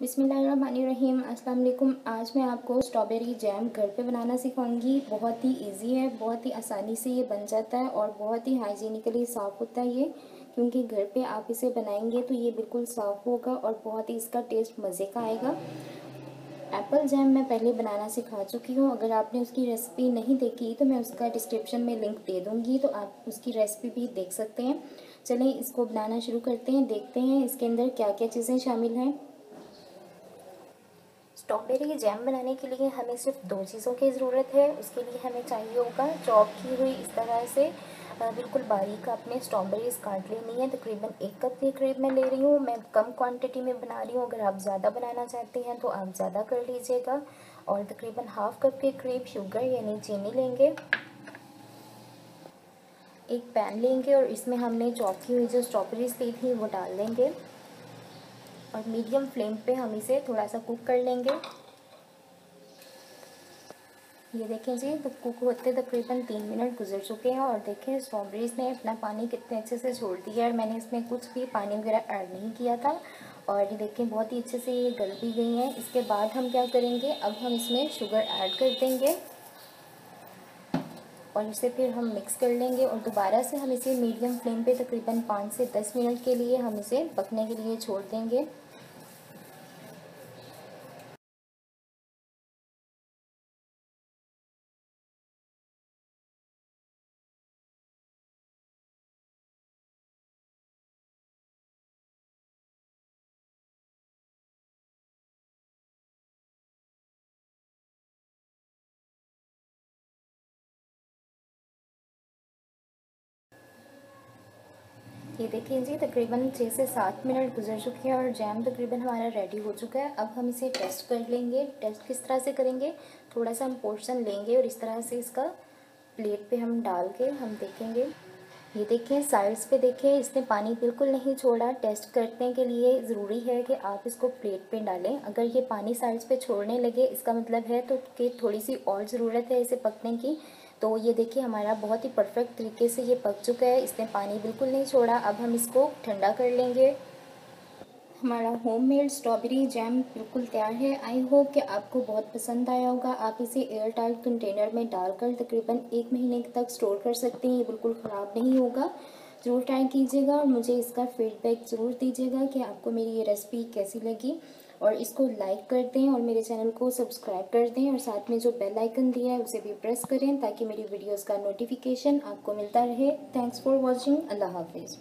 बिस्मिल्लाहिर्रहमानिर्रहीम। अस्सलाम वालेकुम। आज मैं आपको स्ट्रॉबेरी जैम घर पे बनाना सिखाऊंगी। बहुत ही इजी है, बहुत ही आसानी से ये बन जाता है और बहुत ही हाइजीनिकली साफ़ होता है ये, क्योंकि घर पे आप इसे बनाएंगे तो ये बिल्कुल साफ़ होगा और बहुत ही इसका टेस्ट मज़े का आएगा। एप्पल जैम मैं पहले बनाना सिखा चुकी हूँ, अगर आपने उसकी रेसिपी नहीं देखी तो मैं उसका डिस्क्रिप्शन में लिंक दे दूँगी, तो आप उसकी रेसिपी भी देख सकते हैं। चलें इसको बनाना शुरू करते हैं, देखते हैं इसके अंदर क्या क्या चीज़ें शामिल हैं। स्ट्रॉबेरी जैम बनाने के लिए हमें सिर्फ दो चीज़ों की ज़रूरत है। उसके लिए हमें चाहिए होगा चॉप की हुई इस तरह से बिल्कुल बारीक आपने स्ट्रॉबेरीज काट लेनी है। तकरीबन 1 कप के करीब मैं ले रही हूँ, मैं कम क्वांटिटी में बना रही हूँ। अगर आप ज़्यादा बनाना चाहते हैं तो आप ज़्यादा कर लीजिएगा। और तकरीबन 1/2 कप के करीब शुगर यानी चीनी लेंगे। एक पैन लेंगे और इसमें हमने चॉप की हुई जो स्ट्रॉबेरीज ली थी वो डाल देंगे और मीडियम फ्लेम पे हम इसे थोड़ा सा कुक कर लेंगे। ये देखें जी, तो कुक होते तकरीबन 3 मिनट गुजर चुके हैं और देखें स्ट्रॉबेरीज ने अपना पानी कितने अच्छे से छोड़ दिया है। मैंने इसमें कुछ भी पानी वगैरह ऐड नहीं किया था और ये देखें बहुत ही अच्छे से ये गल भी गई हैं। इसके बाद हम क्या करेंगे, अब हम इसमें शुगर ऐड कर देंगे और इसे फिर हम मिक्स कर लेंगे और दोबारा से हम इसे मीडियम फ्लेम पे तकरीबन 5 से 10 मिनट के लिए हम इसे पकने के लिए छोड़ देंगे। ये देखिए जी, तकरीबन 6 से 7 मिनट गुजर चुके हैं और जैम तकरीबन हमारा रेडी हो चुका है। अब हम इसे टेस्ट कर लेंगे। टेस्ट किस तरह से करेंगे, थोड़ा सा हम पोर्शन लेंगे और इस तरह से इसका प्लेट पे हम डाल के हम देखेंगे। ये देखिए साइड्स पे देखिए इसने पानी बिल्कुल नहीं छोड़ा। टेस्ट करने के लिए ज़रूरी है कि आप इसको प्लेट पे डालें। अगर ये पानी साइड्स पे छोड़ने लगे इसका मतलब है तो कि थोड़ी सी और ज़रूरत है इसे पकने की। तो ये देखिए हमारा बहुत ही परफेक्ट तरीके से ये पक चुका है, इसने पानी बिल्कुल नहीं छोड़ा। अब हम इसको ठंडा कर लेंगे। हमारा होममेड स्ट्रॉबेरी जैम बिल्कुल तैयार है। आई होप कि आपको बहुत पसंद आया होगा। आप इसे एयर टाइट कंटेनर में डालकर तकरीबन 1 महीने तक स्टोर कर सकते हैं, ये बिल्कुल ख़राब नहीं होगा। ज़रूर ट्राई कीजिएगा और मुझे इसका फीडबैक ज़रूर दीजिएगा कि आपको मेरी ये रेसिपी कैसी लगी। और इसको लाइक कर दें और मेरे चैनल को सब्सक्राइब कर दें और साथ में जो बेल आइकन दिया है उसे भी प्रेस करें ताकि मेरी वीडियोस का नोटिफिकेशन आपको मिलता रहे। Thanks for watching. अल्लाह हाफिज़।